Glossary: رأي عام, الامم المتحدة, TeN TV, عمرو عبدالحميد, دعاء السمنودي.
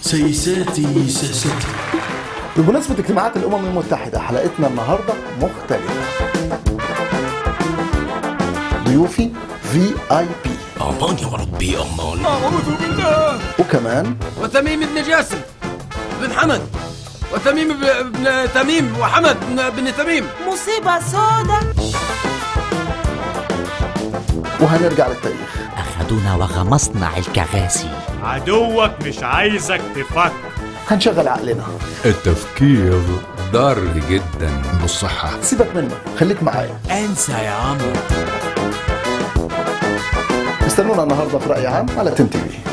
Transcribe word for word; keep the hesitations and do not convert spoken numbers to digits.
سيساتي سيساتي. بمناسبة اجتماعات الأمم المتحدة حلقتنا النهاردة مختلفة. ضيوفي في آي بي. أمان يا ربي أمان. أعوذ بالله. وكمان وتميم بن جاسم بن حمد وتميم بن تميم وحمد بن تميم. مصيبة سودة. وهنرجع للتاريخ. أخذونا وغمصنا الكراسي. عدوك مش عايزك تفكر. هنشغل عقلنا. التفكير ضار جدا بالصحة. سيبك منه، خليك معايا. انسى يا عمرو. استنونا النهارده في رأي عام على تن تي في.